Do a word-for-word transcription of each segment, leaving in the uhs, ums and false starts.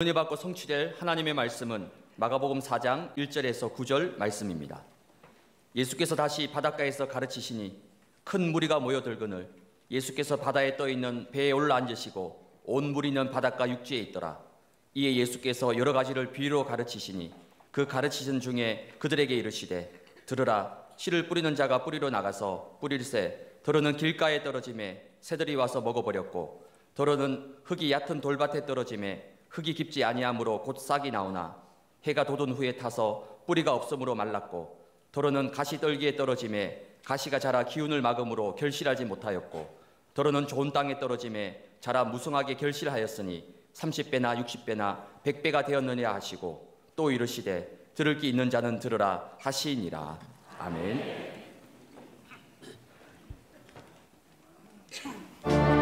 은혜 받고 성취될 하나님의 말씀은 마가복음 사 장 일 절에서 구 절 말씀입니다. 예수께서 다시 바닷가에서 가르치시니 큰 무리가 모여들거늘 예수께서 바다에 떠있는 배에 올라앉으시고 온 무리는 바닷가 육지에 있더라. 이에 예수께서 여러 가지를 비유로 가르치시니 그 가르치신 중에 그들에게 이르시되 들으라. 씨를 뿌리는 자가 뿌리로 나가서 뿌릴새 더러는 길가에 떨어짐에 새들이 와서 먹어버렸고 더러는 흙이 얕은 돌밭에 떨어짐에 흙이 깊지 아니함으로 곧 싹이 나오나 해가 돋은 후에 타서 뿌리가 없음으로 말랐고 더러는 가시 떨기에 떨어짐에 가시가 자라 기운을 막음으로 결실하지 못하였고 더러는 좋은 땅에 떨어짐에 자라 무성하게 결실하였으니 삼십 배나 육십 배나 백 배가 되었느냐 하시고 또 이르시되 들을 귀 있는 자는 들으라 하시니라. 아멘. Amen.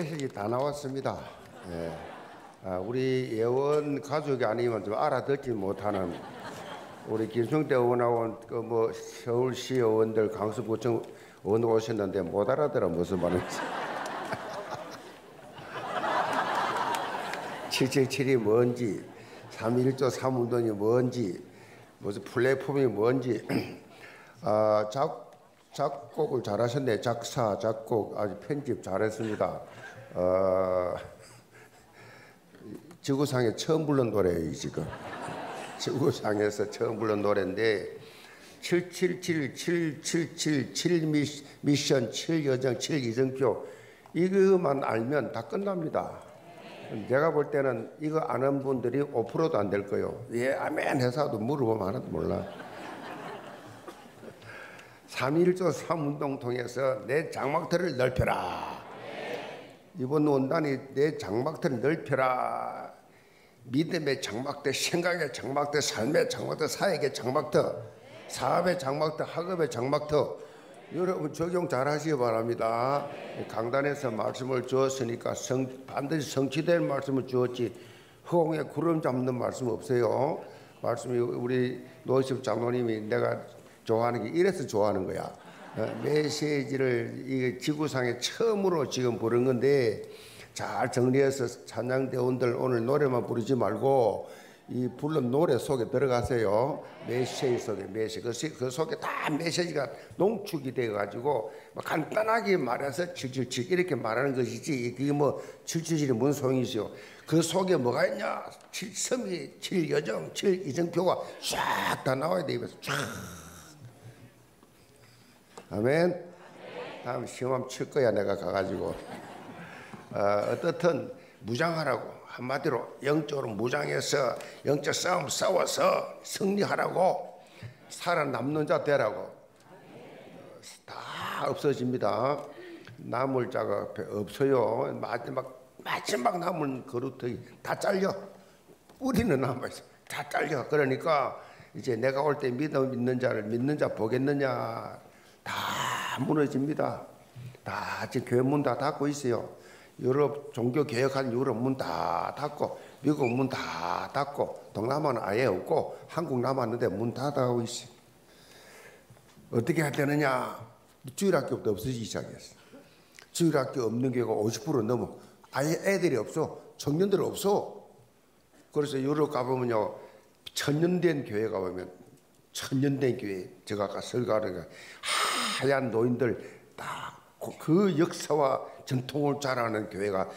예식이 다 나왔습니다. 예. 아, 우리 예원 가족이 아니면 좀 알아듣지 못하는 우리 김성태 의원하고 그 뭐 서울시 의원들, 강서구청 의원 오셨는데 못 알아들어 무슨 말인지. 칠칠칠이 뭔지, 삼일조 삼운동이 뭔지, 무슨 플랫폼이 뭔지. 아, 작, 작곡을 잘하셨네. 작사, 작곡, 아주 편집 잘했습니다. 어, 지구상에 처음 부른 노래예요 지금. 지구상에서 처음 부른 노래인데 칠칠칠, 칠칠칠, 미션, 칠여정, 칠이정표 이것만 알면 다 끝납니다. 내가 볼 때는 이거 아는 분들이 오 퍼센트도 안 될 거예요. 예, 아멘 회사도 물어보면 하나도 몰라. 삼일조 삼운동 통해서 내 장막터를 넓혀라. 이번 원단이 내 장막터를 넓혀라. 믿음의 장막터, 생각의 장막터, 삶의 장막터, 사역의 장막터, 사업의 장막터, 학업의 장막터. 여러분 적용 잘 하시기 바랍니다. 강단에서 말씀을 주었으니까 성, 반드시 성취될 말씀을 주었지 허공에 구름 잡는 말씀 없어요. 말씀이 우리 노이십 장로님이 내가 좋아하는 게 이래서 좋아하는 거야. 메시지를 이게 지구상에 처음으로 지금 부른 건데 잘 정리해서 찬양대원들 오늘 노래만 부르지 말고 이 부른 노래 속에 들어가세요. 메시지 속에 메시지 그, 그 속에 다 메시지가 농축이 돼가지고 간단하게 말해서 칠칠칠 이렇게 말하는 것이지 그게 뭐 칠칠칠이 뭔 소용이지요. 그 속에 뭐가 있냐. 칠섬이 칠여정 칠이정표가 쫙 다 나와야 돼. 입에서 쫙. 아멘. 네. 다음 시험 칠 거야 내가 가가지고. 어, 어떻든 무장하라고 한마디로 영적으로 무장해서 영적 싸움 싸워서 승리하라고 살아남는 자 되라고. 다 없어집니다. 남을 자가 없어요. 마지막 마지막 남은 그루터기 다 잘려. 뿌리는 남아있어. 다 잘려. 그러니까 이제 내가 올 때 믿음 믿는 자를 믿는 자 보겠느냐. 다 무너집니다. 다 지금 교회 문 다 닫고 있어요. 유럽 종교 개혁한 유럽 문 다 닫고 미국 문 다 닫고 동남아는 아예 없고 한국 남았는데 문 다 닫고 있어요. 어떻게 해야 되느냐. 주일학교부터 없어지기 시작했어. 주일학교 없는 교회가 오십 퍼센트 넘어. 아예 애들이 없어. 청년들 없어. 그래서 유럽 가보면요 천년된 교회 가보면 천년된 교회 제가 아까 설교하는 거 하얀 노인들 다 그 역사와 전통을 잘 아는 교회가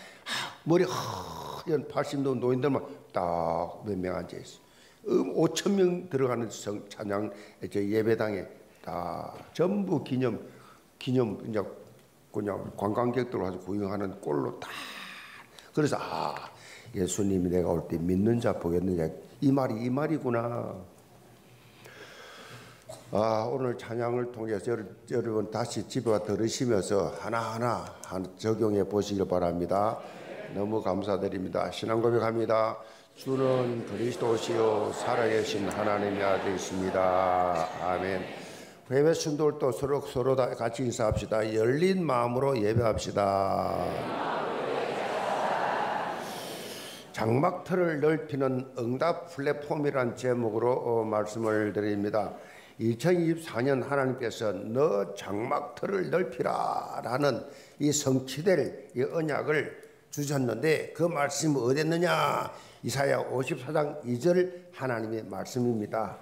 머리 허연 팔십 도 노인들만 딱 몇 명 앉아 있어. 음, 오천 명 들어가는 성 찬양 제 예배당에 다 전부 기념 기념 그냥 그냥 관광객들로 아주 구경하는 꼴로 다. 그래서 아 예수님이 내가 올 때 믿는 자 보겠느냐 이 말이 이 말이구나. 아, 오늘 찬양을 통해서 여러분 다시 집에 들으시면서 하나하나 적용해 보시길 바랍니다. 너무 감사드립니다. 신앙 고백합니다. 주는 그리스도시요 살아계신 하나님의 아들이십니다. 아멘. 예배 순돌도 서로 서로 다 같이 인사합시다. 열린 마음으로 예배합시다. 장막터를 넓히는 응답 플랫폼이란 제목으로 어, 말씀을 드립니다. 이천이십사 년 하나님께서 너 장막터를 넓히라 라는 이 성취될 이 언약을 주셨는데 그 말씀이 어딨느냐. 이사야 오십사 장 이 절 하나님의 말씀입니다.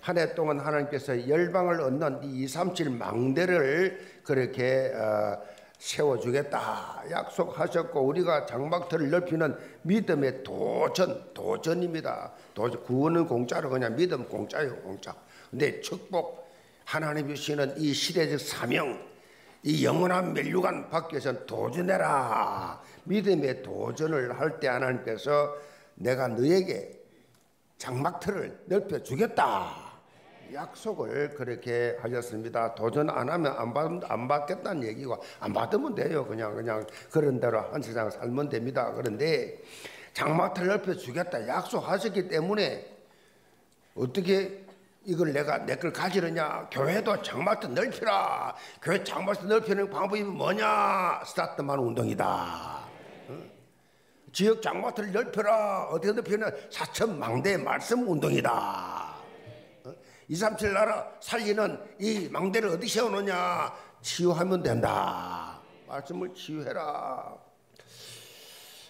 한 해 동안 하나님께서 열방을 얻는 이 이백삼십칠 망대를 그렇게 어, 세워주겠다 약속하셨고 우리가 장막터를 넓히는 믿음의 도전, 도전입니다. 도전, 구원은 공짜로 그냥 믿음 공짜예요. 공짜. 근데 축복 하나님 주시는 이 시대적 사명 이 영원한 면류관 밖에서 도전해라. 믿음의 도전을 할 때 하나님께서 내가 너에게 장막터를 넓혀주겠다 약속을 그렇게 하셨습니다. 도전 안 하면 안, 받, 안 받겠다는 얘기고 안 받으면 돼요. 그냥 그냥 그런 대로 한 세상 살면 됩니다. 그런데 장막터를 넓혀주겠다 약속하셨기 때문에 어떻게 이걸 내가 내 걸 가지느냐. 교회도 장막터 넓히라. 교회 장막터 넓히는 방법이 뭐냐. 스타트만 운동이다. 지역 장마트를 넓혀라. 어떻게 넓혀냐? 사천 망대의 말씀 운동이다. 이삼칠 나라 살리는 이 망대를 어디 세워놓냐? 치유하면 된다. 말씀을 치유해라.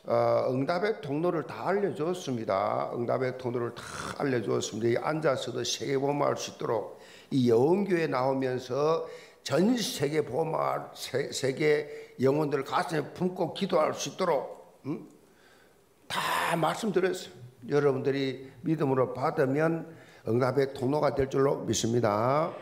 어, 응답의 통로를 다 알려줬습니다. 응답의 통로를 다 알려줬습니다. 앉아서도 세계 보험할 수 있도록 이 예원교회 나오면서 전 세계 보험할 세계 영혼들을 가슴에 품고 기도할 수 있도록 음? 다 말씀드렸어요. 여러분들이 믿음으로 받으면 응답의 통로가 될 줄로 믿습니다.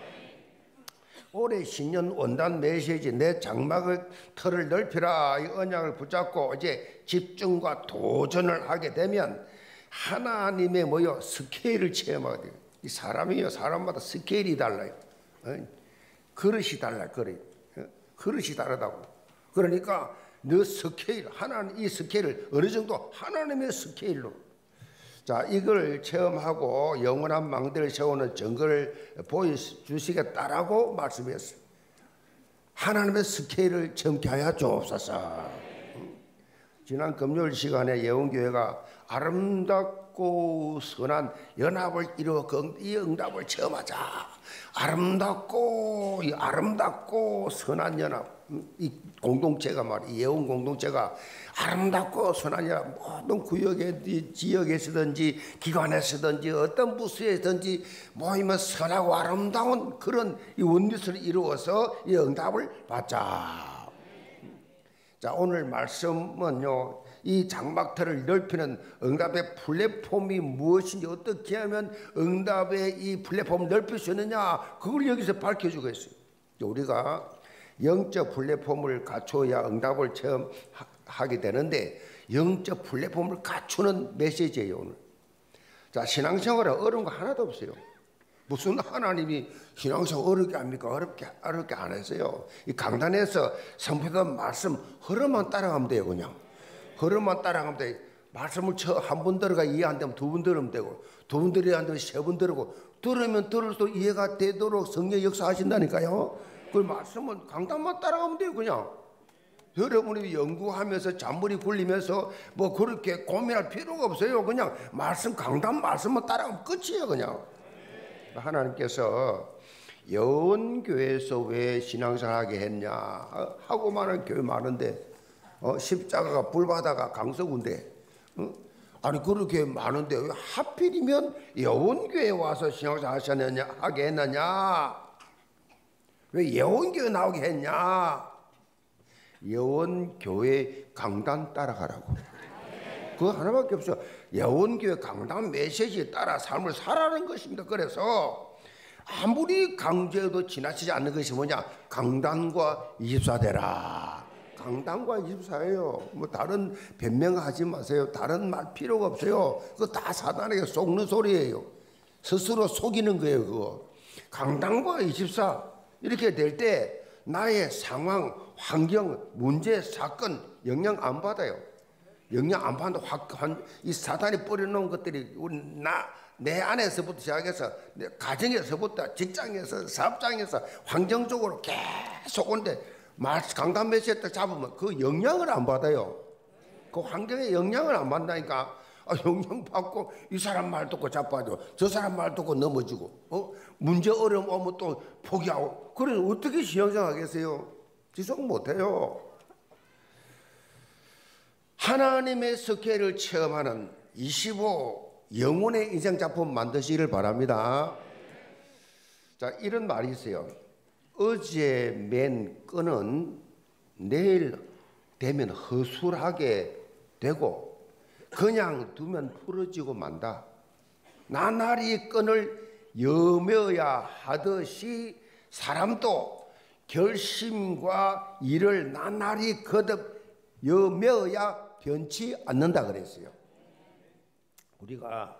올해 신년 원단 메시지 내 장막의 틀을 넓히라 이 언약을 붙잡고 이제 집중과 도전을 하게 되면 하나님의 뭐요 스케일을 체험하게 돼요. 이 사람이요 사람마다 스케일이 달라요. 그릇이 달라 그릇 그릇이 다르다고. 그러니까 너 스케일 하나님 이 스케일을 어느 정도 하나님의 스케일로. 자, 이걸 체험하고 영원한 망대를 세우는 증거를 보여주시겠다라고 말씀했어요. 하나님의 스케일을 체험케 하여 주옵소서. 지난 금요일 시간에 예원교회가 아름답고 선한 연합을 이루어 이 응답을 체험하자. 아름답고 이 아름답고 선한 연합 이 공동체가 말이에요. 예원 공동체가 아름답고 선한 연합 모든 구역에 지역에서든지 기관에서든지 어떤 부서에서든지 모이면 선하고 아름다운 그런 이 원리스를 이루어서 이 응답을 받자. 자, 오늘 말씀은요, 이 장막터를 넓히는 응답의 플랫폼이 무엇인지 어떻게 하면 응답의 이 플랫폼을 넓힐 수 있느냐 그걸 여기서 밝혀주고 있어요. 우리가 영적 플랫폼을 갖춰야 응답을 체험하게 되는데 영적 플랫폼을 갖추는 메시지예요 오늘. 자, 신앙생활은 어려운 거 하나도 없어요. 무슨 하나님이 신앙생활 어렵게 합니까? 어렵게 어렵게 안 했어요. 이 강단에서 선포된 말씀 흐름만 따라가면 돼요 그냥. 흐름만 따라가면 돼. 말씀을 한 번 들어가 이해 안 되면 두 번 들으면 되고 두 번 들어야 안 되면 세 번 들고 들으면 들을수록 이해가 되도록 성령 역사하신다니까요. 그 말씀은 강단만 따라가면 돼요 그냥. 여러분이 연구하면서 잔머리 굴리면서 뭐 그렇게 고민할 필요가 없어요. 그냥 말씀 강단 말씀만 따라가면 끝이에요 그냥. 하나님께서 예원교회에서 왜 신앙생활하게 했냐 하고 많은 교회 많은데 어, 십자가가 불바다가 강서구인데 응? 아니 그렇게 많은데 왜 하필이면 예원교회에 와서 신앙생활 하셨느냐 하게 했느냐 왜 예원교회 나오게 했냐. 예원교회 강단 따라가라고. 그거 하나밖에 없어. 예원교회 강단 메시지에 따라 삶을 살아라는 것입니다. 그래서 아무리 강조해도 지나치지 않는 것이 뭐냐 강단과 이십사 대라. 강단과 이십사예요. 뭐 다른 변명하지 마세요. 다른 말 필요가 없어요. 그거 다 사단에게 속는 소리예요. 스스로 속이는 거예요 그거. 강단과 이십사 이렇게 될 때 나의 상황, 환경, 문제, 사건 영향 안 받아요. 영향 안 받는다. 이 사단이 뿌려놓은 것들이 우리 나, 내 안에서부터 시작해서 내 가정에서부터 직장에서 사업장에서 환경적으로 계속 온데 강단 메시지 딱 잡으면 그 영향을 안 받아요. 그 환경에 영향을 안 받는다니까. 아, 영향 받고 이 사람 말 듣고 자빠져 저 사람 말 듣고 넘어지고 어? 문제 어려움 오면 또 포기하고 그래서 어떻게 신앙생활하겠어요? 지속 못해요. 하나님의 스케일을 체험하는 이십오 영혼의 인생 작품 만드시기를 바랍니다. 자, 이런 말이 있어요. 어제 맨 끈은 내일 되면 허술하게 되고 그냥 두면 풀어지고 만다. 나날이 끈을 여며야 하듯이 사람도 결심과 일을 나날이 거듭 여며야 변치 않는다 그랬어요. 우리가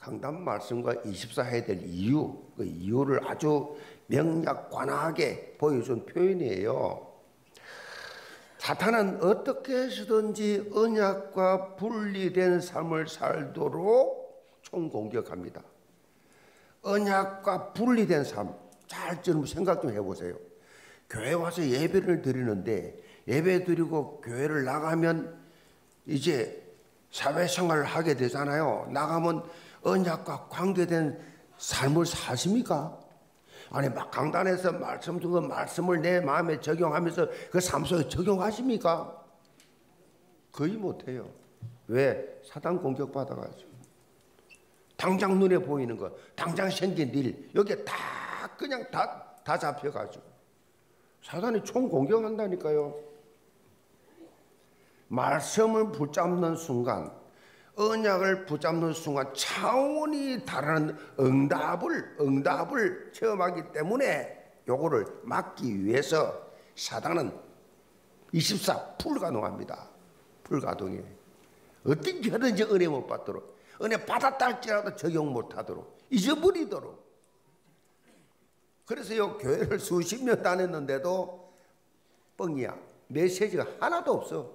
강단 말씀과 이십사 해야 될 이유, 그 이유를 아주 명약관하게 보여준 표현이에요. 사탄은 어떻게 해서든지 언약과 분리된 삶을 살도록 총공격합니다. 언약과 분리된 삶, 잘 좀 생각 좀 해보세요. 교회 와서 예배를 드리는데 예배 드리고 교회를 나가면 이제 사회생활을 하게 되잖아요. 나가면 언약과 관계된 삶을 사십니까? 아니 막 강단에서 말씀 주고 말씀을 내 마음에 적용하면서 그 삶 속에 적용하십니까? 거의 못해요. 왜? 사단 공격받아가지고. 당장 눈에 보이는 거, 당장 생긴 일, 여기에 다 그냥 다, 다 잡혀가지고 사단이 총 공격한다니까요. 말씀을 붙잡는 순간, 언약을 붙잡는 순간 차원이 다른 응답을 응답을 체험하기 때문에 요거를 막기 위해서 사단은 이십사 불가동합니다. 불가동이에요. 어떻게 하든지 은혜 못 받도록, 은혜 받았다 할지라도 적용 못하도록, 잊어버리도록. 그래서요, 교회를 수십 년 다녔는데도 뻥이야. 메시지가 하나도 없어.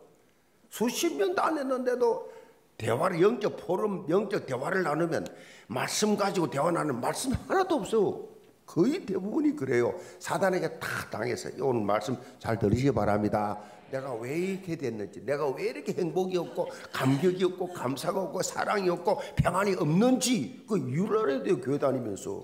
수십 년 다녔는데도 대화를, 영적 포럼, 영적 대화를 나누면 말씀 가지고 대화 나누는 말씀 하나도 없어. 거의 대부분이 그래요. 사단에게 다 당해서. 오늘 말씀 잘 들으시기 바랍니다. 내가 왜 이렇게 됐는지, 내가 왜 이렇게 행복이 없고 감격이 없고 감사가 없고 사랑이 없고 평안이 없는지 그 이유를 알아야 돼요. 교회 다니면서.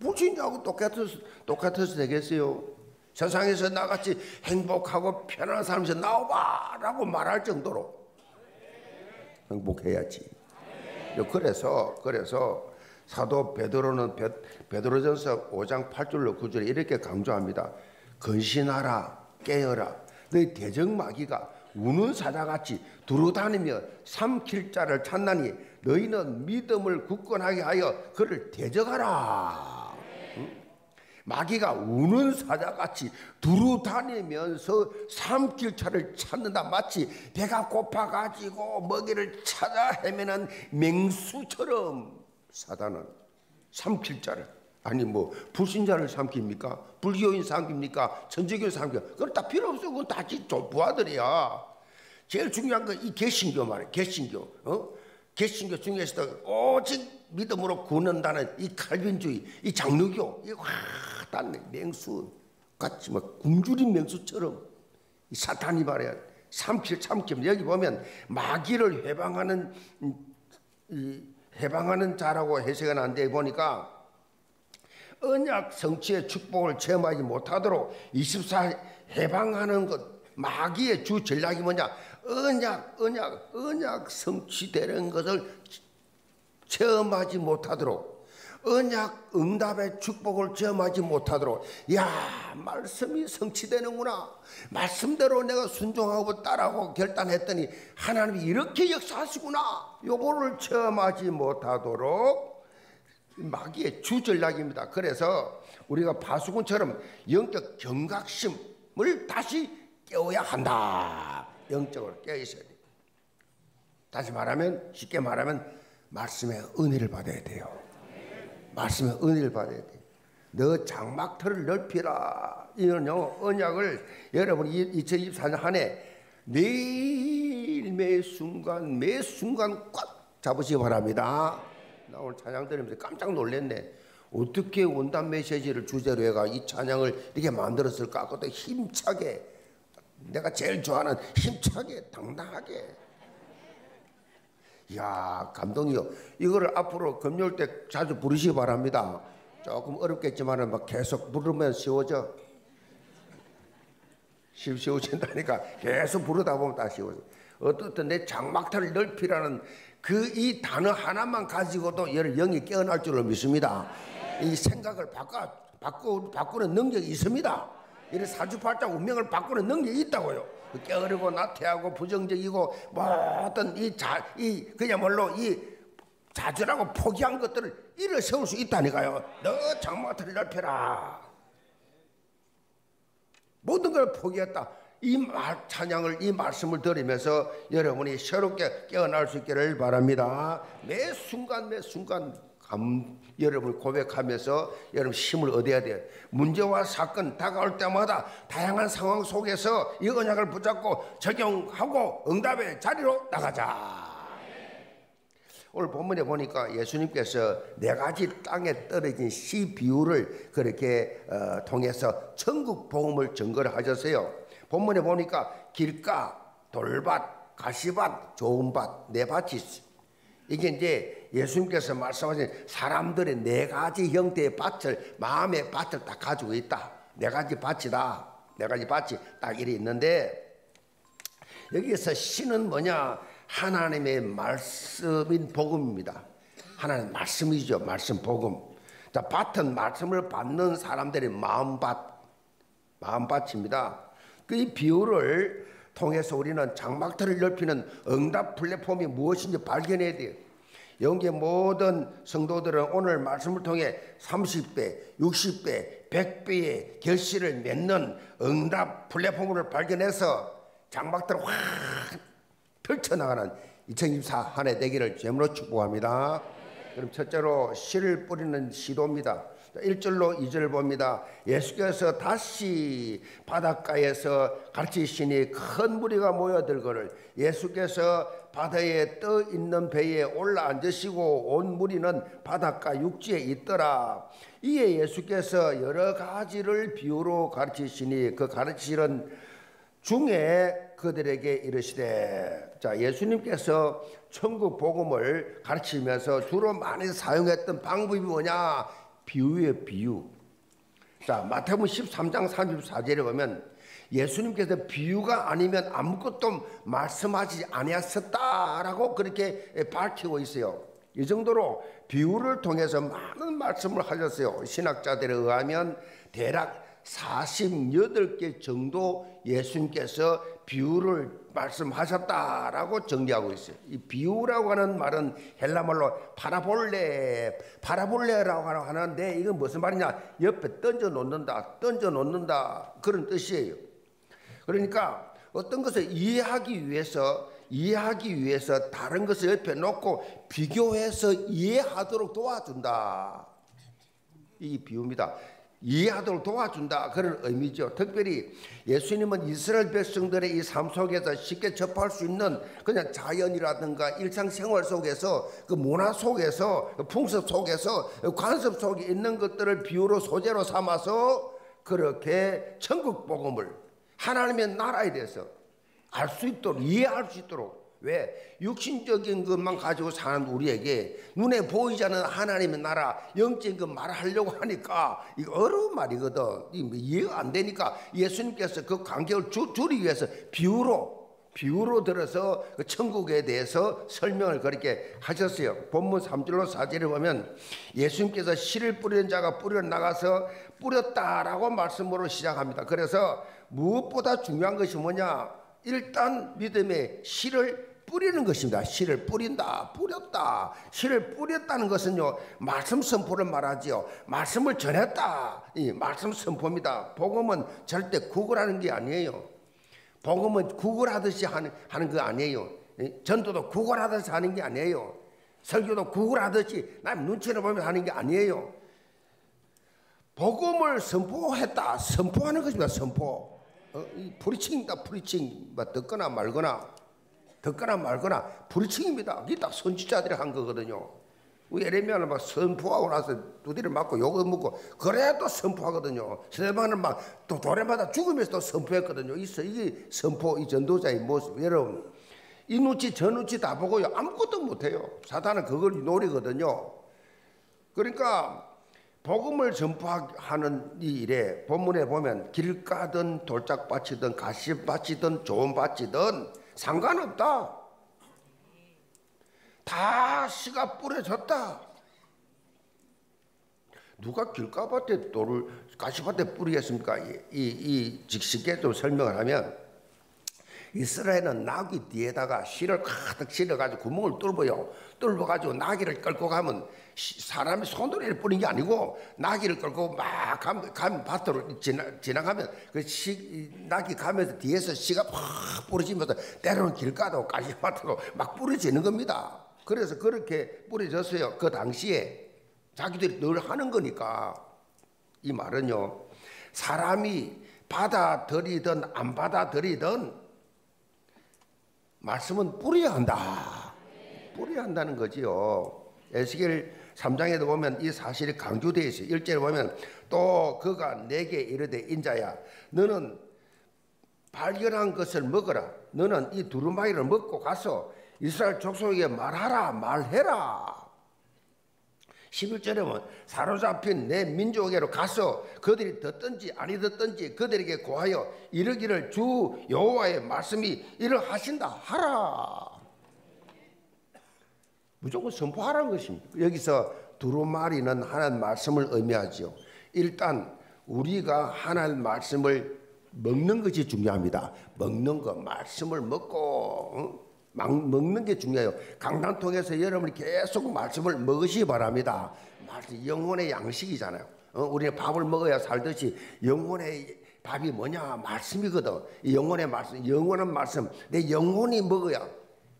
불신자하고 똑같아서, 똑같아서 되겠어요? 세상에서 나같이 행복하고 편안한 삶에서 나와봐 라고 말할 정도로 행복해야지. 그래서 그래서 사도 베드로는 베, 베드로전서 오 장 팔 절로 구 절에 이렇게 강조합니다. 근신하라, 깨어라. 너희 대적마귀가 우는 사자같이 두루다니며 삼킬 자를 찾나니 너희는 믿음을 굳건하게 하여 그를 대적하라. 응? 마귀가 우는 사자같이 두루다니면서 삼킬 자를 찾는다. 마치 배가 고파가지고 먹이를 찾아 헤매는 맹수처럼 사단은 삼킬 자를, 아니 뭐 불신자를 삼킵니까? 불교인 삼깁니까? 천주교인 삼깁니까? 그건 다 필요 없어. 그건 다 부하들이야. 제일 중요한 건 이 개신교 말이야. 개신교. 어? 개신교 중에서도 오직 믿음으로 구원한다는 이 칼빈주의, 이 장로교, 이 확 닿네. 맹수 같이 막 굶주린 맹수처럼 이 사탄이 말이야. 삼킬 참기. 여기 보면 마귀를 해방하는 이, 해방하는 자라고 해석이 나는데 보니까 언약 성취의 축복을 체험하지 못하도록 이십사 해방하는 것, 마귀의 주 전략이 뭐냐? 언약, 언약, 언약 성취되는 것을 체험하지 못하도록, 언약 응답의 축복을 체험하지 못하도록. 야, 말씀이 성취되는구나. 말씀대로 내가 순종하고 따라하고 결단했더니 하나님이 이렇게 역사하시구나. 요거를 체험하지 못하도록 마귀의 주전략입니다. 그래서 우리가 파수꾼처럼 영적 경각심을 다시 깨워야 한다. 영적으로 깨어있어야 돼요. 다시 말하면, 쉽게 말하면 말씀의 은혜를 받아야 돼요. 말씀의 은혜를 받아야 돼요. 너 장막터를 넓히라. 이런 영어 언약을 여러분이 이천이십사 년 한 해 매일 매 순간 매 순간 꽉 잡으시기 바랍니다. 나 오늘 찬양 들으면서 깜짝 놀랐네. 어떻게 원단 메시지를 주제로 해가 이 찬양을 이렇게 만들었을까? 그것도 힘차게, 내가 제일 좋아하는 힘차게, 당당하게. 이야, 감동이요. 이거를 앞으로 금요일 때 자주 부르시기 바랍니다. 조금 어렵겠지만 막 계속 부르면 쉬워져. 쉬워진다니까. 계속 부르다 보면 다 쉬워져. 어떻든 내 장막터를 넓히라는 그 이 단어 하나만 가지고도 여를 영이 깨어날 줄로 믿습니다. 이 생각을 바꿔, 바꾸, 바꾸는 능력이 있습니다. 이런 사주팔자 운명을 바꾸는 능력이 있다고요. 게으르고 나태하고 부정적이고 모든 이 자, 이 그야말로 이 자주라고 포기한 것들을 일을 세울 수 있다니까요. 너 장막터를 넓혀라. 모든 걸 포기했다. 이 말, 찬양을, 이 말씀을 들으면서 여러분이 새롭게 깨어날 수 있기를 바랍니다. 매 순간 매 순간 감, 여러분 고백하면서 여러분 힘을 얻어야 돼요. 문제와 사건 다가올 때마다 다양한 상황 속에서 이 언약을 붙잡고 적용하고 응답의 자리로 나가자. 오늘 본문에 보니까 예수님께서 네 가지 땅에 떨어진 씨 비유를 그렇게 어, 통해서 천국 복음을 증거를 하셨어요. 본문에 보니까 길가, 돌밭, 가시밭, 좋은 밭, 내 밭이 있어. 이게 이제 예수님께서 말씀하신 사람들의 네 가지 형태의 밭을, 마음의 밭을 다 가지고 있다. 네 가지 밭이다. 네 가지 밭이 딱 이리 있는데, 여기에서 씨는 뭐냐? 하나님의 말씀인 복음입니다. 하나님의 말씀이죠. 말씀, 복음. 자, 밭은 말씀을 받는 사람들의 마음밭, 마음밭입니다. 그 이 비유를 통해서 우리는 장막틀을 넓히는 응답 플랫폼이 무엇인지 발견해야 돼요. 영계 모든 성도들은 오늘 말씀을 통해 삼십 배, 육십 배, 백 배의 결실을 맺는 응답 플랫폼을 발견해서 장막틀을 확 펼쳐나가는 이천이십사 한 해 되기를 제물로 축복합니다. 그럼 첫째로 씨를 뿌리는 시도입니다. 일 절로 이 절을 봅니다. 예수께서 다시 바닷가에서 가르치시니 큰 무리가 모여들거늘 예수께서 바다에 떠 있는 배에 올라앉으시고 온 무리는 바닷가 육지에 있더라. 이에 예수께서 여러 가지를 비유로 가르치시니 그 가르치는 중에 그들에게 이르시되. 자, 예수님께서 천국 복음을 가르치면서 주로 많이 사용했던 방법이 뭐냐? 비유의 비유. 자, 마태복음 십삼 장 삼십사 절에 보면 예수님께서 비유가 아니면 아무것도 말씀하지 아니하셨다라고 그렇게 밝히고 있어요. 이 정도로 비유를 통해서 많은 말씀을 하셨어요. 신학자들에 의하면 대략 사십팔 개 정도 예수님께서 비유를 말씀하셨다라고 정리하고 있어요. 이 비유라고 하는 말은 헬라말로 파라볼레, 파라볼레라고 하는데 이건 무슨 말이냐? 옆에 던져 놓는다, 던져 놓는다 그런 뜻이에요. 그러니까 어떤 것을 이해하기 위해서 이해하기 위해서 다른 것을 옆에 놓고 비교해서 이해하도록 도와준다. 이 비유입니다. 이해하도록 도와준다 그런 의미죠. 특별히 예수님은 이스라엘 백성들의 이 삶 속에서 쉽게 접할 수 있는 그냥 자연이라든가 일상생활 속에서 그 문화 속에서 풍습 속에서 관습 속에 있는 것들을 비유로 소재로 삼아서 그렇게 천국 복음을 하나님의 나라에 대해서 알 수 있도록 이해할 수 있도록. 왜? 육신적인 것만 가지고 사는 우리에게 눈에 보이지 않는 하나님의 나라 영적인 것 말하려고 하니까 이거 어려운 말이거든. 이해가 안 되니까 예수님께서 그 간격을 줄이기 위해서 비유로 비유로 들어서 그 천국에 대해서 설명을 그렇게 하셨어요. 본문 삼 절로 사 절을 보면 예수님께서 씨를 뿌리는 자가 뿌려나가서 뿌렸다라고 말씀으로 시작합니다. 그래서 무엇보다 중요한 것이 뭐냐? 일단 믿음의 씨를 뿌리는 것입니다. 씨를 뿌린다, 뿌렸다. 씨를 뿌렸다는 것은요, 말씀 선포를 말하지요. 말씀을 전했다. 이 말씀 선포입니다. 복음은 절대 구걸하는 게 아니에요. 복음은 구걸하듯이 하는, 하는 거 아니에요. 전도도 구걸하듯이 하는 게 아니에요. 설교도 구걸하듯이 남 눈치를 보면서 하는 게 아니에요. 복음을 선포했다. 선포하는 것입니다. 선포. 어, 이 프리칭이다. 프리칭. 뭐 듣거나 말거나 듣거나 말거나 프리칭입니다. 이게 딱 선지자들이 한 거거든요. 예레미야는 막 선포하고 나서 두드려 맞고 욕을 먹고 그래야 또 선포하거든요. 스데반은 막 또 도래마다 죽으면서 또 선포했거든요. 있어. 이게 선포, 이 전도자의 모습. 여러분 이 눈치 저 눈치 다 보고요 아무것도 못해요. 사탄은 그걸 노리거든요. 그러니까 복음을 전파하는 이 일에 본문에 보면 길가든 돌짝밭이든 가시밭이든 좋은 밭이든 상관없다. 다 씨가 뿌려졌다. 누가 길가밭에 돌을 가시밭에 뿌리겠습니까? 이, 이, 이 쉽게 좀 설명을 하면 이스라엘은 나귀 뒤에다가 씨를 가득 실어가지고 구멍을 뚫어요. 뚫어가지고 나귀를 끌고 가면 사람이 손으로 뿌린 게 아니고 나귀를 끌고 막 가면, 가면 밭으로 지나, 지나가면 그 씨, 나귀 가면서 뒤에서 씨가 팍 뿌려지면서 때로는 길가도 가시밭으로 막 뿌려지는 겁니다. 그래서 그렇게 뿌려졌어요. 그 당시에 자기들이 늘 하는 거니까. 이 말은요, 사람이 받아들이든 안 받아들이든 말씀은 뿌려야 한다. 뿌려야 한다는 거지요. 에스겔 삼 장에도 보면 이 사실이 강조되어 있어요. 일 절에 보면 또 그가 내게 이르되 인자야 너는 발견한 것을 먹어라. 너는 이 두루마기를 먹고 가서 이스라엘 족속에게 말하라, 말해라. 십일 절에는 사로잡힌 내 민족에게로 가서 그들이 듣든지 아니 듣든지 그들에게 고하여 이르기를 주 여호와의 말씀이 이러하신다 하라. 무조건 선포하라는 것입니다. 여기서 두루마리는 하나님 말씀을 의미하지요. 일단 우리가 하나님 말씀을 먹는 것이 중요합니다. 먹는 거, 말씀을 먹고 응? 막 먹는 게 중요해요. 강단 통해서 여러분이 계속 말씀을 먹으시기 바랍니다. 말씀, 영혼의 양식이잖아요. 어? 우리는 밥을 먹어야 살듯이 영혼의 밥이 뭐냐? 말씀이거든. 이 영혼의 말씀, 영원한 말씀. 내 영혼이 먹어야,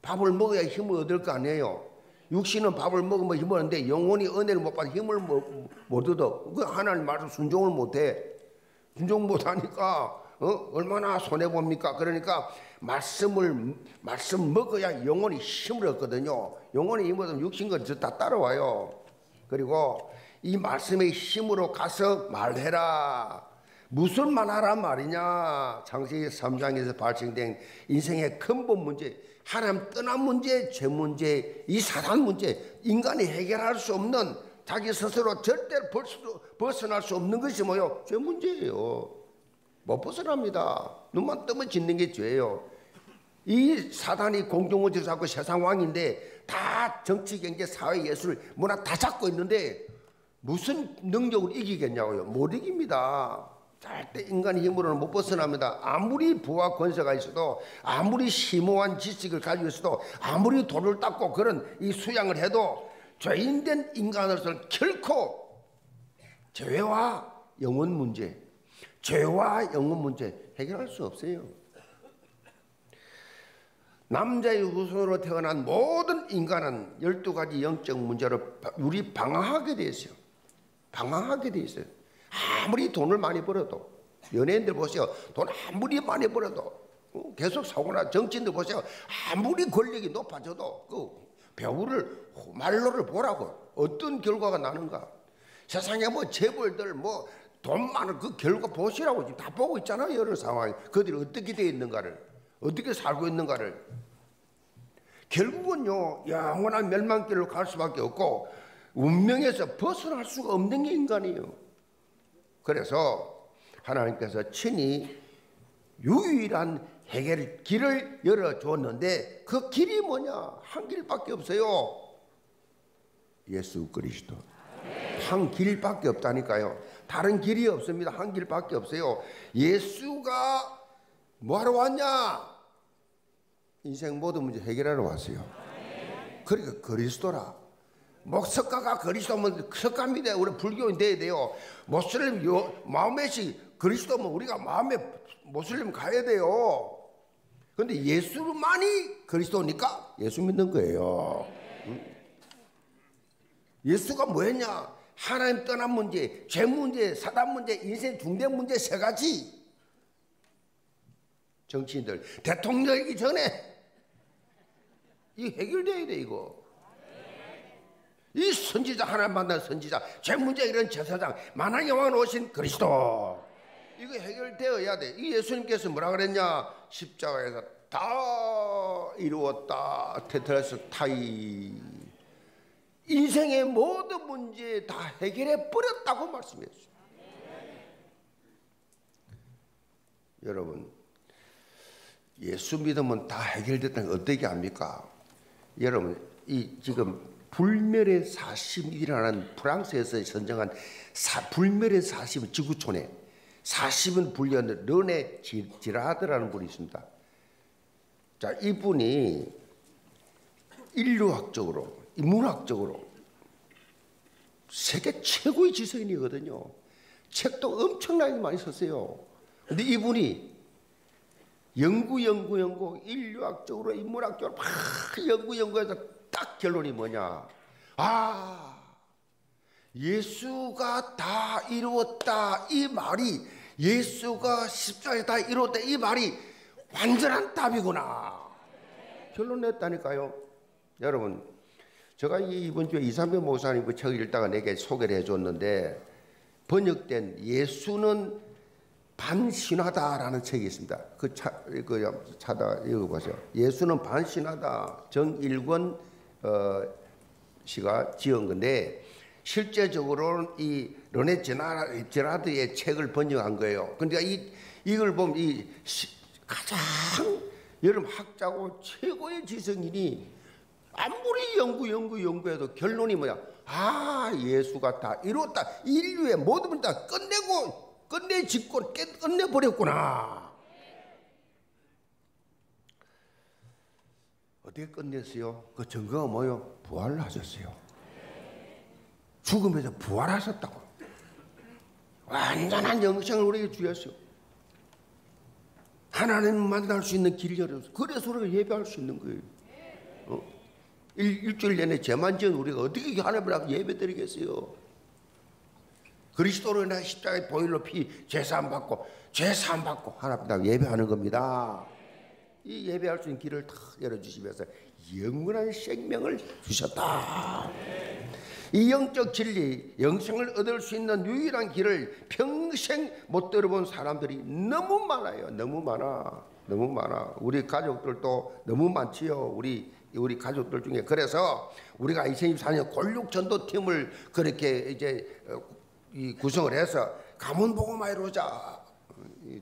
밥을 먹어야 힘을 얻을 거 아니에요. 육신은 밥을 먹으면 힘을 얻는데 영혼이 은혜를 못 받아 힘을 못, 못 얻어. 그 하나님 말씀 순종을 못해. 순종 못하니까 어? 얼마나 손해봅니까? 그러니까 말씀을 말씀 먹어야 영혼이 힘을 얻거든요. 영혼이 힘을 얻으면 육신과 다 따라와요. 그리고 이 말씀의 힘으로 가서 말해라. 무슨 말하란 말이냐? 창세기 삼 장에서 발생된 인생의 근본 문제, 하나님 떠난 문제, 죄 문제, 이 사단 문제, 인간이 해결할 수 없는, 자기 스스로 절대로 벗어날 수 없는 것이 뭐예요? 죄 문제예요. 못 벗어납니다. 눈만 뜨면 짓는 게 죄예요. 이 사단이 공중원수를 잡고 세상 왕인데 다 정치, 경제, 사회, 예술, 문화 다 잡고 있는데 무슨 능력으로 이기겠냐고요? 못 이깁니다. 절대 인간의 힘으로는 못 벗어납니다. 아무리 부와 권세가 있어도, 아무리 심오한 지식을 가지고 있어도, 아무리 돌을 닦고 그런 이 수양을 해도 죄인된 인간으로서는 결코 죄와 영혼 문제, 죄와 영혼 문제 해결할 수 없어요. 남자의 후손으로 태어난 모든 인간은 열두 가지 영적 문제로 우리 방황하게 돼 있어요. 방황하게 돼 있어요. 아무리 돈을 많이 벌어도, 연예인들 보세요. 돈 아무리 많이 벌어도 계속 사고나, 정치인들 보세요. 아무리 권력이 높아져도 그 배우를, 말로를 보라고 어떤 결과가 나는가. 세상에 뭐 재벌들 뭐 돈 많은 그 결과 보시라고 지금 다 보고 있잖아요. 여러 상황이 그들이 어떻게 되어 있는가를, 어떻게 살고 있는가를. 결국은요 영원한 멸망길로 갈 수밖에 없고 운명에서 벗어날 수가 없는 게 인간이에요. 그래서 하나님께서 친히 유일한 해결 길을 열어줬는데 그 길이 뭐냐? 한 길밖에 없어요. 예수 그리스도. 한 길밖에 없다니까요. 다른 길이 없습니다. 한 길밖에 없어요. 예수가 뭐하러 왔냐? 인생 모든 문제 해결하러 왔어요. 그러니까 그리스도라. 목석가가 그리스도면 석가입니다. 돼야 우리 불교인 돼야 돼요. 모슬림 마음에씩 그리스도면 우리가 마음에 모슬림 가야 돼요. 그런데 예수만이 그리스도니까 예수 믿는 거예요. 응? 예수가 뭐였냐? 하나님 떠난 문제, 죄 문제, 사단 문제, 인생 중대 문제 세 가지. 정치인들 대통령이기 전에 이 해결돼야 돼 이거. 이 선지자 하나님 만난 선지자, 죄 문제 이런 제사장, 만왕의 왕 오신 그리스도, 이거 해결되어야 돼. 이 예수님께서 뭐라 그랬냐? 십자가에서 다 이루었다. 테텔레스 타이. 인생의 모든 문제 다 해결해 버렸다고 말씀했어요. 여러분, 예수 믿으면 다 해결됐다는 게 어떻게 합니까? 여러분, 이 지금 불멸의 사십이라는 프랑스에서 선정한 사, 불멸의 사십은 지구촌에, 사십은 불리는 르네 지라드라는 분이 있습니다. 자, 이분이 인류학적으로, 인문학적으로 세계 최고의 지성인이거든요. 책도 엄청나게 많이 썼어요. 근데 이분이 연구, 연구, 연구, 인류학적으로, 인문학적으로 막 연구, 연구해서 딱 결론이 뭐냐? 아, 예수가 다 이루었다 이 말이, 예수가 십자가에 다 이루었다 이 말이 완전한 답이구나. 네. 결론 냈다니까요. 여러분, 제가 이번 주에 이삼배 목사님 그 책을 읽다가 내게 소개를 해줬는데, 번역된 예수는 반신하다라는 책이 있습니다. 그 차, 그 찾아 읽어보세요. 예수는 반신하다. 정일권 어, 씨가 지은 건데 실제적으로는 이 르네 제라드의 책을 번역한 거예요. 그러니까 이, 이걸 보면 이 시, 가장 여름 학자고 최고의 지성인이 아무리 연구 연구 연구해도 결론이 뭐냐? 아, 예수가 다 이뤘다. 인류의 모든 걸 다 끝내고 끝내짓고 끝내버렸구나. 어떻게 끝냈어요? 그 증거가 뭐예요? 부활을 하셨어요. 죽음에서 부활하셨다고. 완전한 영생을 우리에게 주셨어요. 하나님을 만날 수 있는 길이 열렸어요. 그래서 우리가 예배할 수 있는 거예요. 어? 일, 일주일 내내 죄만 지은 우리가 어떻게 하나님을 앞에 예배드리겠어요? 그리스도로 인해 십자가의 보혈로 피 제사함 받고 제사함 받고 하나님과 예배하는 겁니다. 이 예배할 수 있는 길을 다 열어주시면서 영원한 생명을 주셨다. 이 영적 진리, 영생을 얻을 수 있는 유일한 길을 평생 못 들어본 사람들이 너무 많아요. 너무 많아. 너무 많아. 우리 가족들도 너무 많지요. 우리 우리 가족들 중에. 그래서 우리가 이천이십사 년 골육전도팀을 그렇게 이제 이 구성을 해서 가문 복음화이로자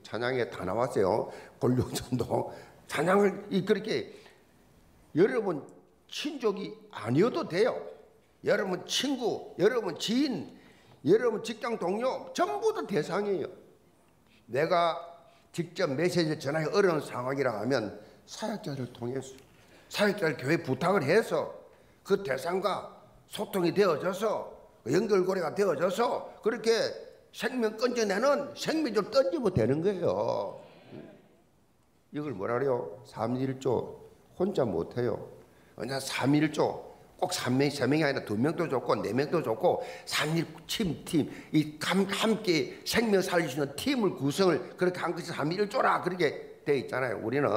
찬양에 다 나왔어요. 골육전도 찬양을 이 그렇게 여러분 친족이 아니어도 돼요. 여러분 친구, 여러분 지인, 여러분 직장 동료 전부 다 대상이에요. 내가 직접 메시지를 전하기 어려운 상황이라 하면 사역자를 통해서 사역자를 교회에 부탁을 해서 그 대상과 소통이 되어져서 연결고리가 되어져서 그렇게 생명 건져내는 생명줄 던지면 되는 거예요. 이걸 뭐라 그래요? 삼일조 혼자 못해요. 그냥 삼일조 꼭 삼 명, 세 명이 아니라 두 명도 좋고 네 명도 좋고 삼일팀 이 함께 생명 살릴 수 있는 팀을 구성을 그렇게 한 것이 삼일조라 그렇게 돼 있잖아요. 우리는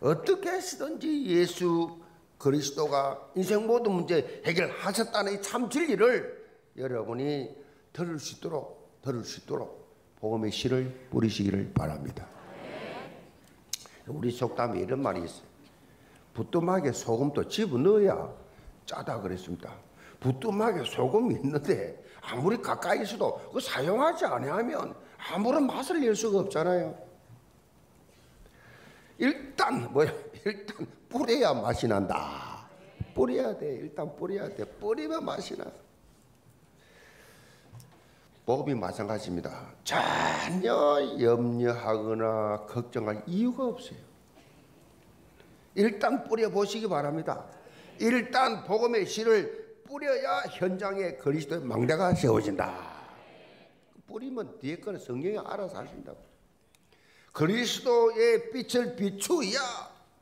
어떻게 해서든지 예수 그리스도가 인생 모든 문제 해결하셨다는 이 참 진리를 여러분이 들을 수 있도록 들을 수 있도록 복음의 씨를 뿌리시기를 바랍니다. 우리 속담에 이런 말이 있어요. 부뚜막에 소금도 집어넣어야 짜다 그랬습니다. 부뚜막에 소금이 있는데 아무리 가까이 있어도 그 사용하지 않으면 아무런 맛을 낼 수가 없잖아요. 일단 뭐야? 일단 뿌려야 맛이 난다. 뿌려야 돼. 일단 뿌려야 돼. 뿌리면 맛이 나. 복음이 마찬가지입니다. 전혀 염려하거나 걱정할 이유가 없어요. 일단 뿌려보시기 바랍니다. 일단 복음의 씨를 뿌려야 현장에 그리스도의 망대가 세워진다. 뿌리면 뒤에 거는 성령이 알아서 하신다고. 그리스도의 빛을 비추어야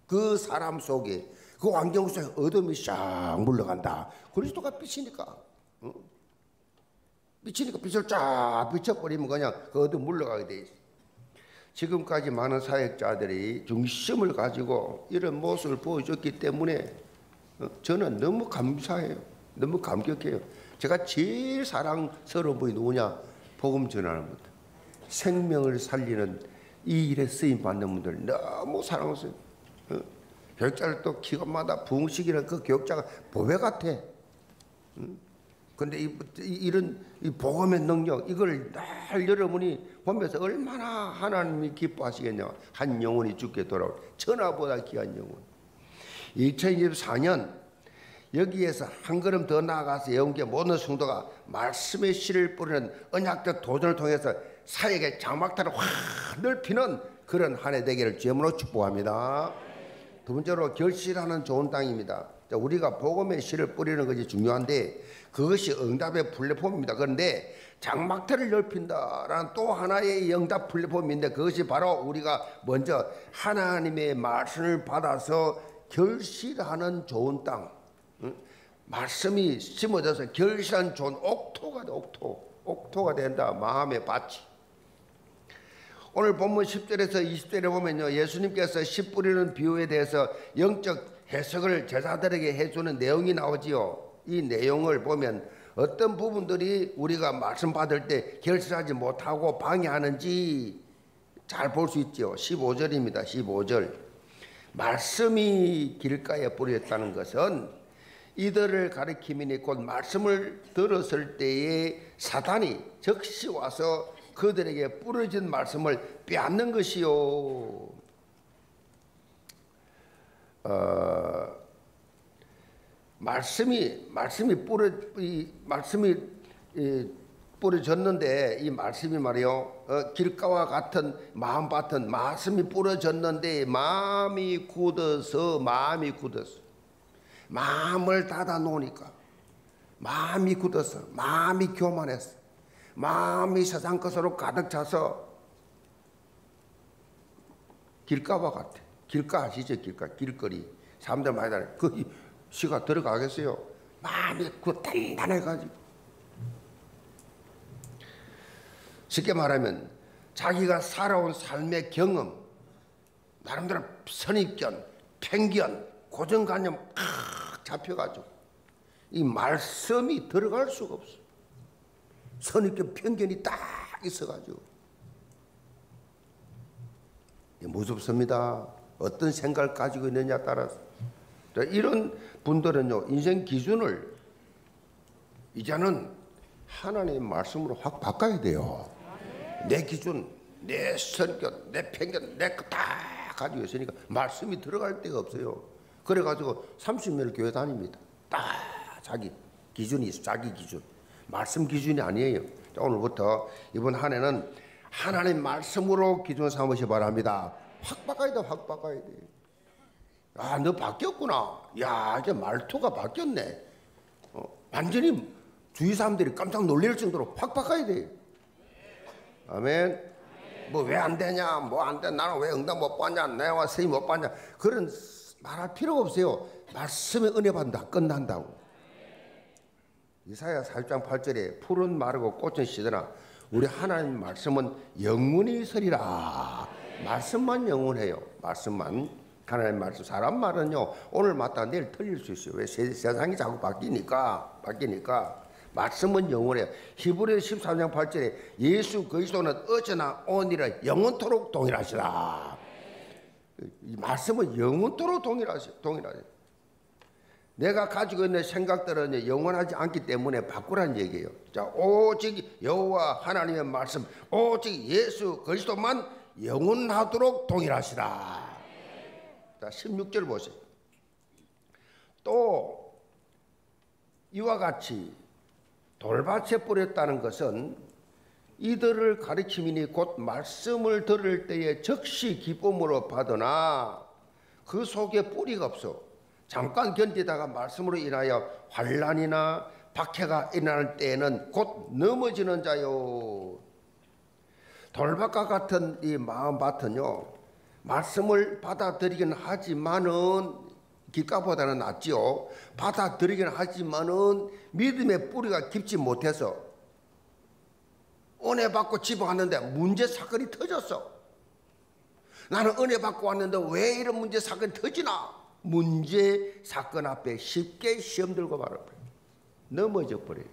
그 사람 속에 그 환경 속에 어둠이 쫙 물러간다. 그리스도가 빛이니까 응? 빛이니까 빛을 쫙 비춰버리면 그냥 그 어둠 물러가게 돼 있어. 지금까지 많은 사역자들이 중심을 가지고 이런 모습을 보여줬기 때문에 저는 너무 감사해요. 너무 감격해요. 제가 제일 사랑스러운 분이 누구냐? 복음 전하는 분들, 생명을 살리는 이 일에 쓰임 받는 분들 너무 사랑하세요. 어? 교육자를 또 기관마다 부흥식이라는 그 교육자가 보배 같아. 응? 근데 이, 이, 이런 이 복음의 능력 이걸 날 여러분이 보면서 얼마나 하나님이 기뻐하시겠냐. 한 영혼이 죽게 돌아올 천하보다 귀한 영혼. 이천이십사 년 여기에서 한 걸음 더 나아가서 예언교회 모든 성도가 말씀의 씨를 뿌리는 언약적 도전을 통해서 사역의 장막탄을 확 넓히는 그런 한 해 되기를 주님으로 축복합니다. 두 번째로 결실하는 좋은 땅입니다. 우리가 복음의 씨를 뿌리는 것이 중요한데 그것이 응답의 플랫폼입니다. 그런데 장막탄을 넓힌다라는 또 하나의 응답 플랫폼인데 그것이 바로 우리가 먼저 하나님의 말씀을 받아서 결실하는 좋은 땅, 응? 말씀이 심어져서 결실한 좋은 옥토가 돼. 옥토 옥토가 된다. 마음의 밭이. 오늘 본문 십 절에서 이십 절에 보면요, 예수님께서 씨 뿌리는 비유에 대해서 영적 해석을 제자들에게 해주는 내용이 나오지요. 이 내용을 보면 어떤 부분들이 우리가 말씀 받을 때 결실하지 못하고 방해하는지 잘 볼 수 있죠. 십오 절입니다. 십오 절. 말씀이 길가에 뿌렸다는 것은 이들을 가리킴이니 곧 말씀을 들었을 때에 사탄이 즉시 와서 그들에게 뿌려진 말씀을 빼앗는 것이요. 어, 말씀이 말씀이 뿌려 이 말씀이 이, 뿌려졌는데 이 말씀이 말이요 어, 길가와 같은 마음밭은 말씀이 뿌려졌는데 마음이 굳어서 마음이 굳어서 마음을 닫아 놓으니까 마음이 굳어서 마음이 교만해서 마음이 세상 것으로 가득 차서 길가와 같아. 길가 아시죠? 길가 길거리 사람들 많이 다녀. 그 시가 들어가겠어요. 마음이 그 단단해가지고. 쉽게 말하면 자기가 살아온 삶의 경험, 나름대로 선입견, 편견, 고정관념 탁 잡혀가지고 이 말씀이 들어갈 수가 없어. 선입견, 편견이 딱 있어가지고 무섭습니다. 어떤 생각을 가지고 있느냐에 따라서 이런 분들은요 인생 기준을 이제는 하나님의 말씀으로 확 바꿔야 돼요. 내 기준, 내 선견, 내 편견, 내 거 다 가지고 있으니까 말씀이 들어갈 데가 없어요. 그래가지고 삼십 년 교회 다닙니다. 다 자기 기준이 있어요. 자기 기준. 말씀 기준이 아니에요. 자, 오늘부터 이번 한 해는 하나님 말씀으로 기준 삼으시 바랍니다. 확 바꿔야 돼. 확 바꿔야 돼. 아, 너 바뀌었구나. 야, 이제 말투가 바뀌었네. 어, 완전히 주위 사람들이 깜짝 놀랄 정도로 확 바꿔야 돼. 아멘. 뭐 왜 안 되냐, 뭐 안 돼, 나는 왜 응답 못 받냐, 내가 세임 못 받냐, 그런 말할 필요가 없어요. 말씀에 은혜 받는다, 끝난다고. 이사야 사 장 팔 절에 푸른 마르고 꽃은 시드나 우리 하나님 말씀은 영원히 서리라. 말씀만 영원해요. 말씀만. 하나님 말씀. 사람 말은요 오늘 맞다 내일 틀릴 수 있어요. 왜? 세, 세상이 자꾸 바뀌니까 바뀌니까 말씀은 영원해요. 히브리 십삼 장 팔 절에 예수 그리스도는 어제나 오늘이라 영원토록 동일하시라. 이 말씀은 영원토록 동일하시, 동일하세요. 내가 가지고 있는 생각들은 영원하지 않기 때문에 바꾸라는 얘기예요. 자, 오직 여호와 하나님의 말씀, 오직 예수 그리스도만 영원하도록 동일하시라. 자, 십육 절 보세요. 또 이와 같이 돌밭에 뿌렸다는 것은 이들을 가르침이니 곧 말씀을 들을 때에 즉시 기쁨으로 받으나 그 속에 뿌리가 없어. 잠깐 견디다가 말씀으로 인하여 환란이나 박해가 일어날 때에는 곧 넘어지는 자요. 돌밭과 같은 이 마음밭은요 말씀을 받아들이긴 하지만은 길가보다는 낫지요. 받아들이긴 하지만은 믿음의 뿌리가 깊지 못해서 은혜 받고 집에 갔는데 문제 사건이 터졌어. 나는 은혜 받고 왔는데 왜 이런 문제 사건이 터지나? 문제 사건 앞에 쉽게 시험 들고 말아버려요. 넘어져 버려요.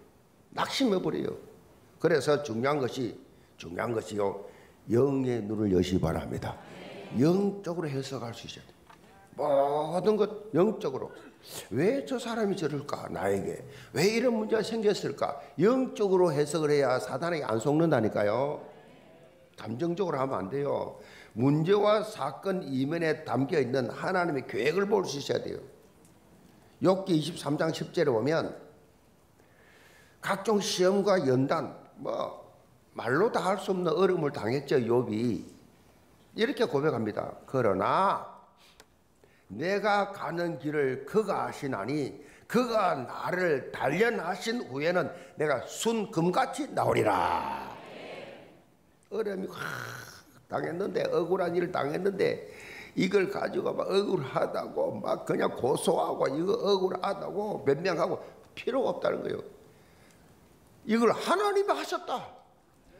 낙심해 버려요. 그래서 중요한 것이 중요한 것이요 영의 눈을 여시기 바랍니다. 영적으로 해석할 수 있어야 돼요. 모든 것 영적으로. 왜 저 사람이 저럴까? 나에게 왜 이런 문제가 생겼을까? 영적으로 해석을 해야 사단에게 안 속는다니까요. 감정적으로 하면 안 돼요. 문제와 사건 이면에 담겨있는 하나님의 계획을 볼 수 있어야 돼요. 욥기 이십삼 장 십 절에 보면 각종 시험과 연단 뭐 말로 다 할 수 없는 어려움을 당했죠. 욥이 이렇게 고백합니다. 그러나 내가 가는 길을 그가 아시나니 그가 나를 단련하신 후에는 내가 순금같이 나오리라. 어려움이 확 당했는데 억울한 일을 당했는데 이걸 가지고 막 억울하다고 막 그냥 고소하고 이거 억울하다고 변명하고 필요가 없다는 거예요. 이걸 하나님이 하셨다.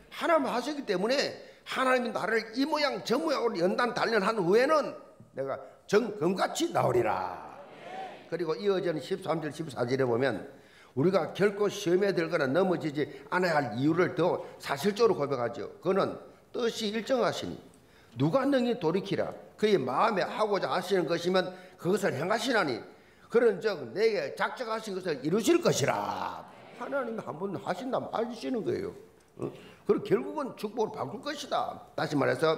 하나님이 하셨기 때문에 하나님이 나를 이 모양 저 모양으로 연단 단련한 후에는 내가 정금같이 나오리라. 그리고 이어지는 십삼 절 십사 절에 보면 우리가 결코 시험에 들거나 넘어지지 않아야 할 이유를 더 사실적으로 고백하죠. 그는 뜻이 일정하시니 누가 능히 돌이키라. 그의 마음에 하고자 하시는 것이면 그것을 행하시나니 그런즉 내게 작정하신 것을 이루실 것이라. 하나님이 한번 하신다면 하시는 거예요. 어? 그리고 결국은 축복을 바꿀 것이다. 다시 말해서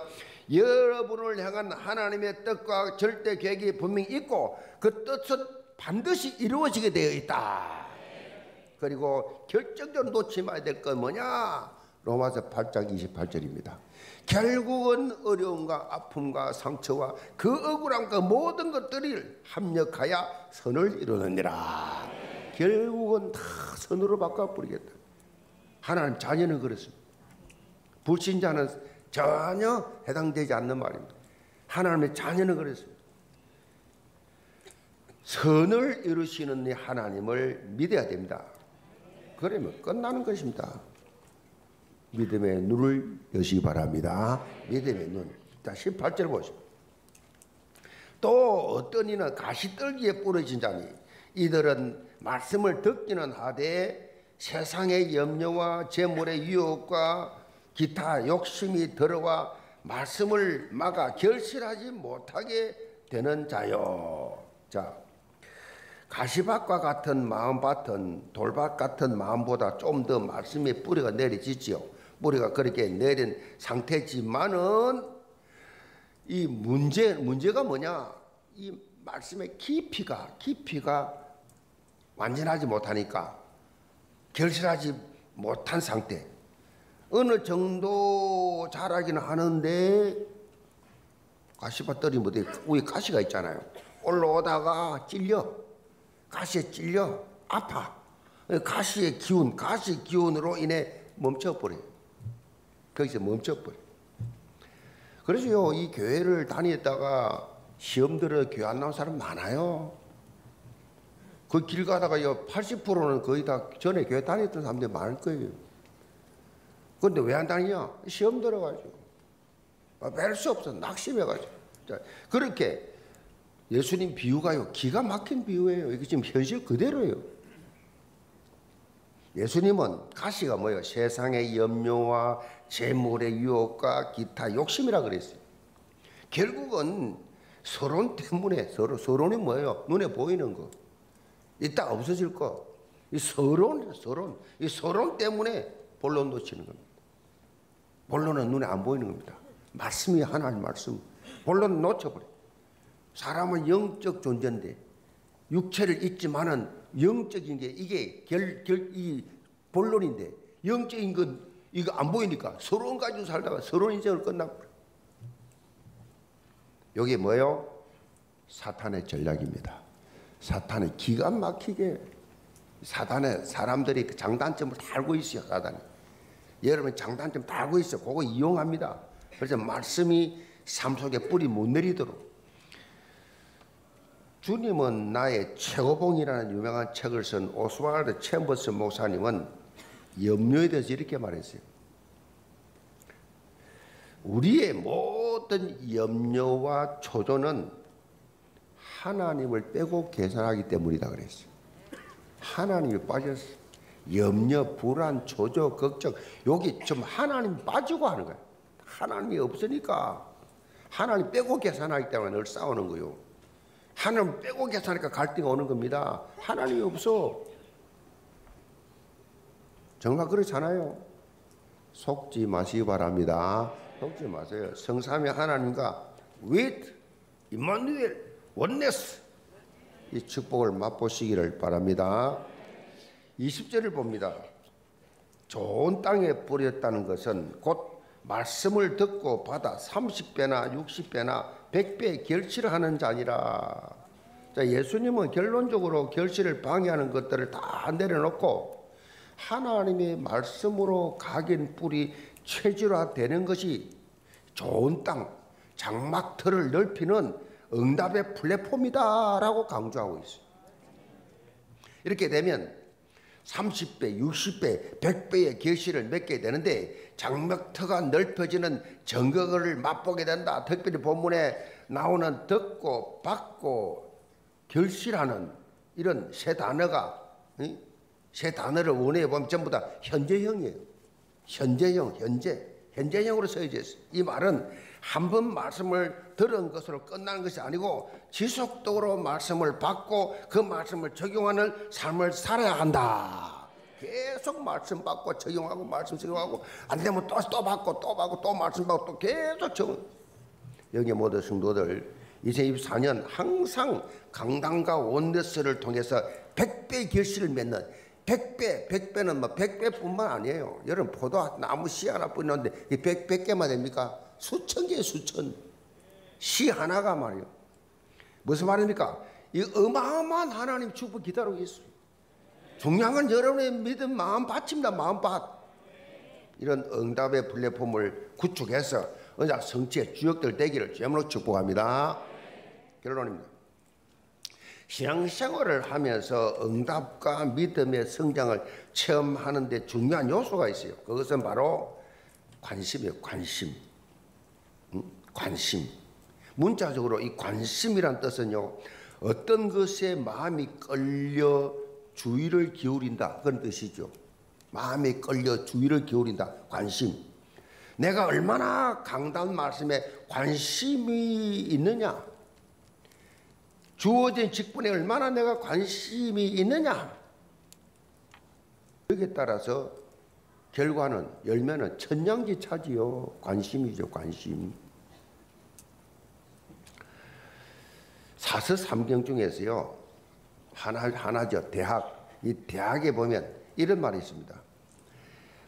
여러분을 향한 하나님의 뜻과 절대 계획이 분명히 있고 그 뜻은 반드시 이루어지게 되어 있다. 그리고 결정적으로 놓치지 말아야 될 건 뭐냐? 로마서 팔 장 이십팔 절입니다. 결국은 어려움과 아픔과 상처와 그 억울함과 모든 것들을 합력하여 선을 이루느니라. 결국은 다 선으로 바꿔버리겠다. 하나님 자녀는 그렇습니다. 불신자는 전혀 해당되지 않는 말입니다. 하나님의 자녀는 그렇습니다. 선을 이루시는 하나님을 믿어야 됩니다. 그러면 끝나는 것입니다. 믿음의 눈을 여시기 바랍니다. 믿음의 눈. 자, 십팔 절 보십시오. 또 어떤 이는 가시떨기에 뿌려진 자니 이들은 말씀을 듣기는 하되 세상의 염려와 재물의 유혹과 기타 욕심이 들어와 말씀을 막아 결실하지 못하게 되는 자요. 자, 가시밭과 같은 마음밭은 돌밭 같은 마음보다 좀 더 말씀의 뿌리가 내려지지요. 뿌리가 그렇게 내린 상태지만은 이 문제, 문제가 뭐냐? 이 말씀의 깊이가 깊이가 완전하지 못하니까 결실하지 못한 상태. 어느 정도 자라기는 하는데 가시밭들이 뭐 위에 가시가 있잖아요. 올라오다가 찔려. 가시에 찔려. 아파. 가시의 기운, 가시의 기운으로 인해 멈춰버려요. 거기서 멈춰버려요. 그래서요, 이 교회를 다니다가 시험 들어 교회 안 나온 사람 많아요. 그 길 가다가요, 팔십 퍼센트는 거의 다 전에 교회 다녔던 사람들이 많을 거예요. 근데 왜 안 다니냐? 시험 들어가지고. 뵐 수 없어. 낙심해가지고. 자, 그렇게 예수님 비유가요, 기가 막힌 비유예요. 이게 지금 현실 그대로예요. 예수님은 가시가 뭐예요? 세상의 염려와 재물의 유혹과 기타 욕심이라 그랬어요. 결국은 서론 때문에, 서론, 서론이 뭐예요? 눈에 보이는 거. 이따 없어질 거. 이 서론, 서론. 이 서론 때문에 본론 놓치는 겁니다. 본론은 눈에 안 보이는 겁니다. 말씀이 하나님 말씀. 본론 놓쳐버려. 사람은 영적 존재인데 육체를 잊지만은 영적인 게 이게 결, 결, 이 본론인데 영적인 건 이거 안 보이니까 서론 가지고 살다가 서론 인생을 끝나버려. 이게 뭐예요? 사탄의 전략입니다. 사탄의 기가 막히게 사단의 사람들이 그 장단점을 다 알고 있어요. 사단이. 여러분 장단점 다 알고 있어요. 그거 이용합니다. 그래서 말씀이 삶 속에 뿌리 못 내리도록. 주님은 나의 최고봉이라는 유명한 책을 쓴 오스왈드 챔버스 목사님은 염려에 대해서 이렇게 말했어요. 우리의 모든 염려와 초조는 하나님을 빼고 계산하기 때문이다 그랬어요. 하나님이 빠졌어요. 염려, 불안, 초조, 걱정 여기 좀 하나님 빠지고 하는 거예요. 하나님이 없으니까 하나님 빼고 계산하기 때문에 늘 싸우는 거예요. 하나님 빼고 계산하니까 갈등이 오는 겁니다. 하나님이 없어. 정말 그렇잖아요. 속지 마시기 바랍니다. 속지 마세요. 성삼위 하나님과 with Emmanuel oneness 이 축복을 맛보시기를 바랍니다. 이십 절을 봅니다. 좋은 땅에 뿌렸다는 것은 곧 말씀을 듣고 받아 삼십 배나 육십 배나 백 배 결실하는 자니라. 자, 예수님은 결론적으로 결실을 방해하는 것들을 다 내려놓고 하나님의 말씀으로 각인 뿌리 최질화되는 것이 좋은 땅, 장막틀을 넓히는 응답의 플랫폼이다 라고 강조하고 있어요. 이렇게 되면 삼십 배, 육십 배, 백 배의 결실을 맺게 되는데 장막터가 넓혀지는 정극을 맛보게 된다. 특별히 본문에 나오는 듣고 받고 결실하는 이런 세 단어가 세 단어를 원어에 보면 전부 다 현재형이에요. 현재형, 현재. 현재형으로 쓰여져 있어요. 이 말은 한 번 말씀을 들은 것으로 끝나는 것이 아니고 지속적으로 말씀을 받고 그 말씀을 적용하는 삶을 살아야 한다. 계속 말씀 받고 적용하고 말씀 적용하고 안 되면 또, 또 받고 또 받고 또 말씀 받고 또 계속 적용. 여기 모든 성도들 이천이십사 년 항상 강단과 원리스를 통해서 백 배의 결실을 맺는 백 배, 백 배는 뭐 백 배뿐만 아니에요. 여러분 포도나무 씨 하나 뿌리는데 이 백, 백 개만 됩니까? 수천 개, 수천 씨 하나가 말이에요. 무슨 말입니까? 이 어마어마한 하나님 축복 기다리고 있어요. 중요한 건 여러분의 믿음 마음 받칩니다. 마음 받. 이런 응답의 플랫폼을 구축해서 언약 성취의 주역들 되기를 주님으로 축복합니다. 결론입니다. 신앙생활을 하면서 응답과 믿음의 성장을 체험하는 데 중요한 요소가 있어요. 그것은 바로 관심이에요. 관심. 응? 관심. 문자적으로 이 관심이란 뜻은요, 어떤 것에 마음이 끌려 주의를 기울인다, 그런 뜻이죠. 마음이 끌려 주의를 기울인다. 관심. 내가 얼마나 강단 말씀에 관심이 있느냐, 주어진 직분에 얼마나 내가 관심이 있느냐, 여기에 따라서 결과는, 열매는 천양지차지요. 관심이죠. 관심. 사서 삼경 중에서요 하나, 하나죠, 대학. 이 대학에 보면 이런 말이 있습니다.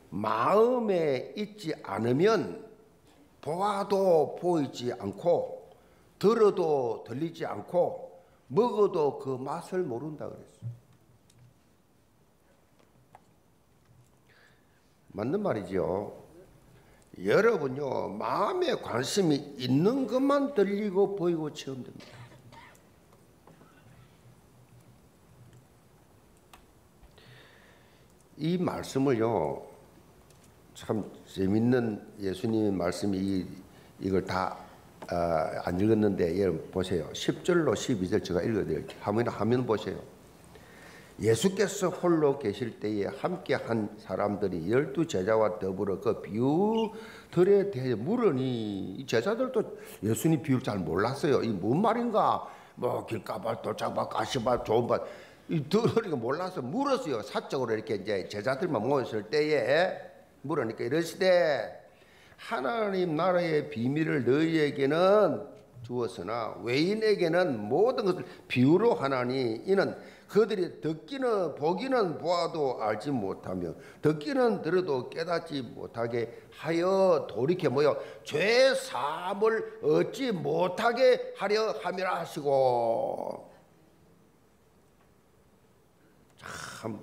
마음에 있지 않으면 보아도 보이지 않고 들어도 들리지 않고 먹어도 그 맛을 모른다 그랬어요. 맞는 말이죠. 여러분요, 마음에 관심이 있는 것만 들리고 보이고 체험됩니다. 이 말씀을요, 참 재밌는 예수님의 말씀이 이, 이걸 다 아, 안 읽었는데 여러분 보세요. 십 절로 십이 절 제가 읽어드릴게요. 화면, 화면 보세요. 예수께서 홀로 계실 때에 함께한 사람들이 열두 제자와 더불어 그 비유들에 대해 물으니, 이 제자들도 예수님 비유를 잘 몰랐어요. 이 뭔 말인가, 뭐 길가밭, 돌짝밭, 가시밭, 좋은밭, 이 들으니까 몰라서 물었어요. 사적으로 이렇게 이제 제자들만 모였을 때에 물으니까 이러시되, 하나님 나라의 비밀을 너희에게는 주었으나 외인에게는 모든 것을 비유로 하나니, 이는 그들이 듣기는 보기는 보아도 알지 못하며 듣기는 들어도 깨닫지 못하게 하여 돌이켜 모여 죄 사함을 얻지 못하게 하려 함이라 하시고. 참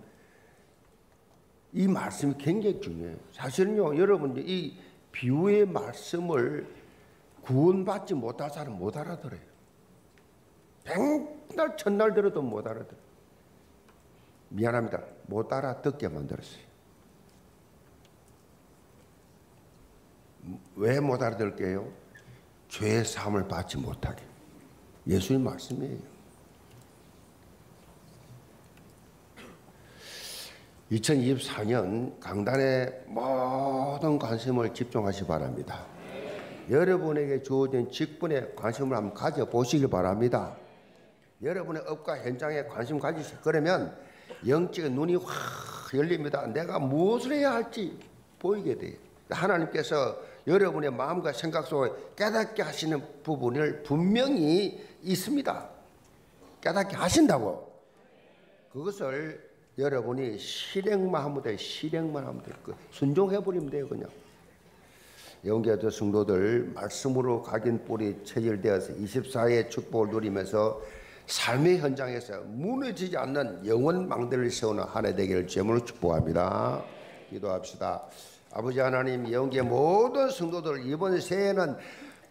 이 말씀이 굉장히 중요해요. 사실은요 여러분, 이 비유의 말씀을 구원받지 못할 사람은 못 알아들어요. 백날 천날 들어도 못 알아들어요. 미안합니다. 못 알아듣게 만들었어요. 왜 못 알아들게요? 죄의 사함을 받지 못하게. 예수님 말씀이에요. 이천이십사 년 강단에 모든 관심을 집중하시기 바랍니다. 네. 여러분에게 주어진 직분에 관심을 한번 가져보시기 바랍니다. 여러분의 업과 현장에 관심 가지세요. 그러면 영적인 눈이 확 열립니다. 내가 무엇을 해야 할지 보이게 돼요. 하나님께서 여러분의 마음과 생각 속에 깨닫게 하시는 부분을 분명히 있습니다. 깨닫게 하신다고. 그것을 여러분이 실행만 하면 돼요. 실행만 하면 돼요. 순종해버리면 돼요. 그냥. 예원교회 성도들 말씀으로 각인 뿌리 체질되어서 이십사 회의 축복을 누리면서 삶의 현장에서 무너지지 않는 영원 망대를 세우는 한 해 되기를 주님으로 축복합니다. 기도합시다. 아버지 하나님, 예원교회 모든 성도들 이번 새해에는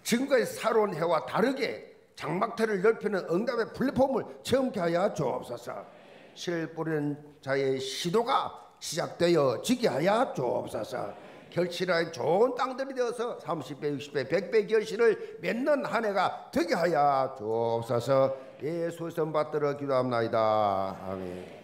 지금까지 살아온 해와 다르게 장막터를 넓히는 응답의 플랫폼을 체험케 하여 주옵소서. 씨를 뿌리는 자의 시도가 시작되어 지게 하여 주옵소서. 결실하여 좋은 땅들이 되어서 삼십 배, 육십 배, 백 배 결실을 맺는 한 해가 되게 하여 주옵소서. 예수의 손 받들어 기도합니다. 아멘.